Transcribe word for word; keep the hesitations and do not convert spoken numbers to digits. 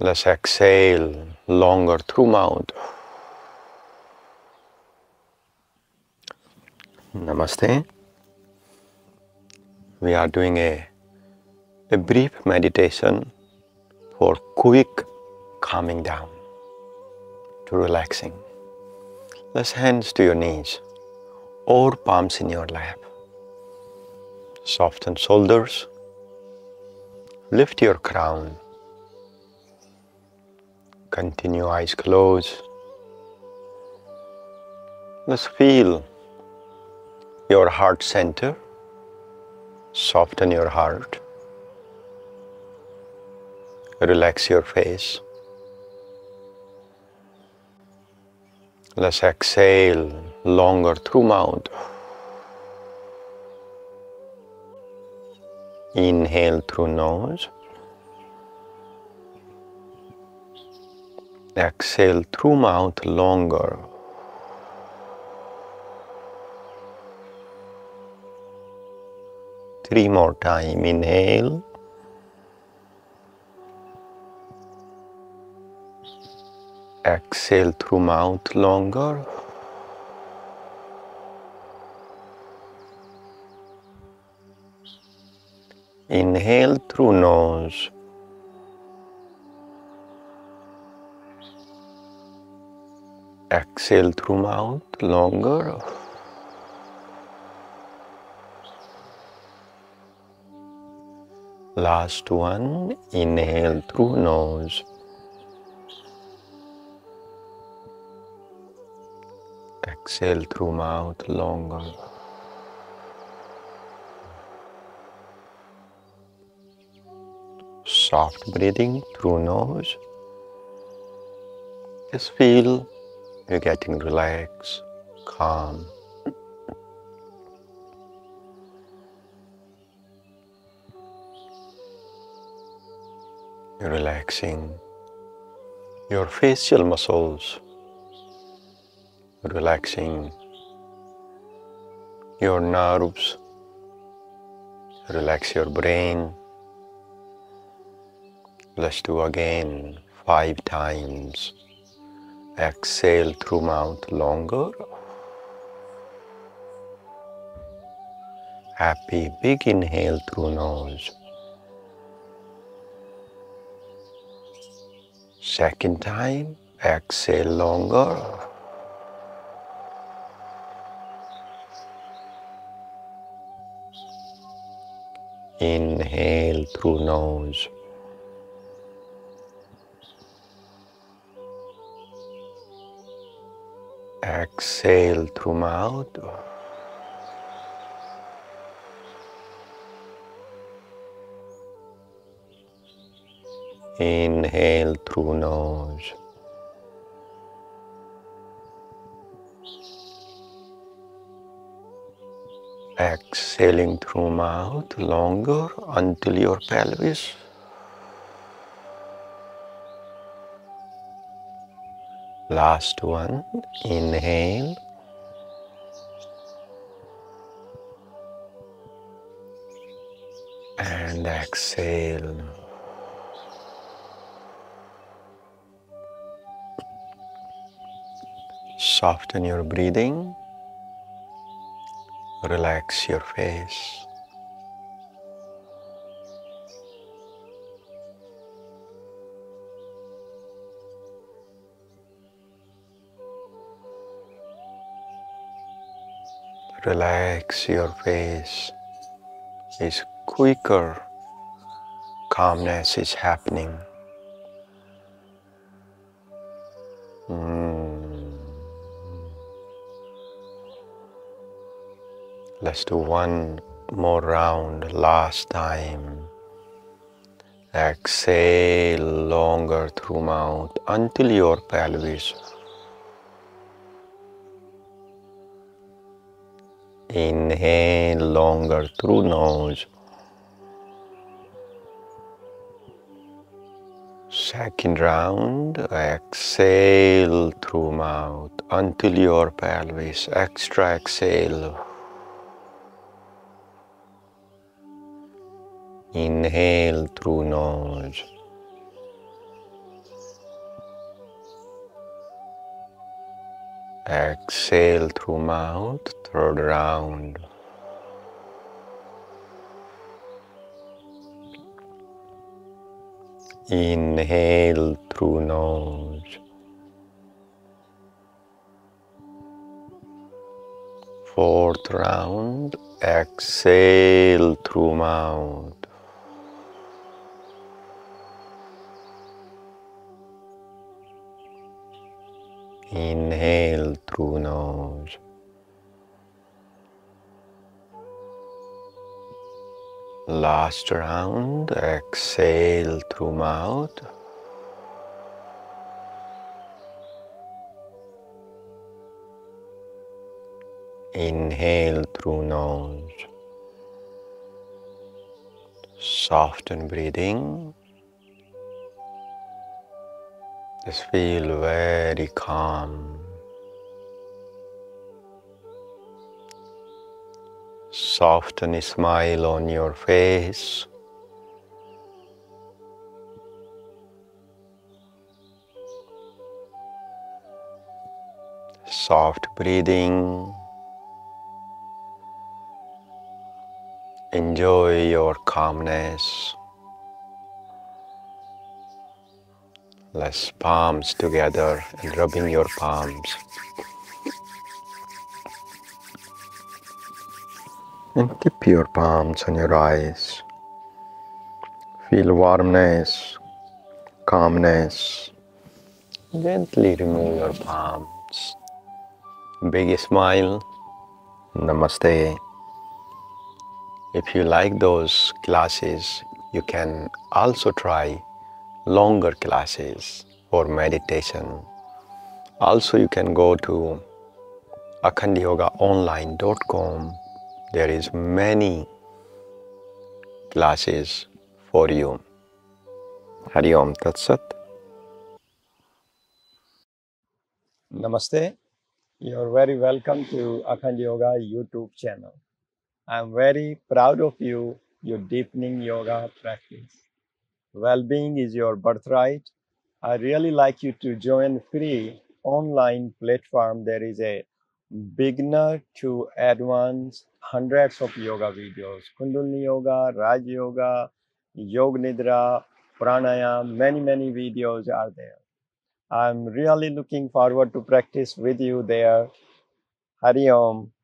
Let's exhale longer through mouth. Namaste. We are doing a, a brief meditation for quick calming down to relaxing. Let's hands to your knees or palms in your lap. Soften shoulders. Lift your crown. Continue eyes closed. Let's feel your heart center. Soften your heart. Relax your face. Let's exhale longer through mouth. Inhale through nose. Exhale through mouth longer. Three more time. Inhale. Exhale through mouth longer. Inhale through nose. Exhale through mouth longer. Last one, inhale through nose. Exhale through mouth longer. Soft breathing through nose. Just feel you're getting relaxed, calm. You're relaxing your facial muscles, relaxing your nerves, relax your brain. Let's do again five times. Exhale through mouth longer. Happy big inhale through nose. Second time, exhale longer. Inhale through nose. Exhale through mouth. Inhale through nose. Exhaling through mouth longer until your pelvis. Last one, inhale. And exhale. Soften your breathing, relax your face. Relax your face. It's quicker, calmness is happening. Let's do one more round, last time. Exhale longer through mouth until your pelvis. Inhale longer through nose. Second round, exhale through mouth until your pelvis. Extra exhale. Inhale through nose. Exhale through mouth, throat round. Inhale through nose. Fourth round, exhale through mouth. Inhale through nose. Last round, exhale through mouth. Inhale through nose. Soften breathing. Just feel very calm. Soften a smile on your face. Soft breathing. Enjoy your calmness. Let's palms together and rubbing your palms. And keep your palms on your eyes. Feel warmness, calmness. Gently remove your palms. Big smile. Namaste. If you like those classes, you can also try longer classes or meditation. Also, you can go to akhanda yoga online dot com. There is many classes for you. Hari Om Tat Sat. Namaste. You are very welcome to Akhanda Yoga YouTube channel. I am very proud of you, your deepening yoga practice. Well-being is your birthright. I really like you to join free online platform. There is a beginner to advanced hundreds of yoga videos. Kundalini yoga, Raj yoga, Yog nidra, pranayama, many, many videos are there. I'm really looking forward to practice with you there. Hari Om.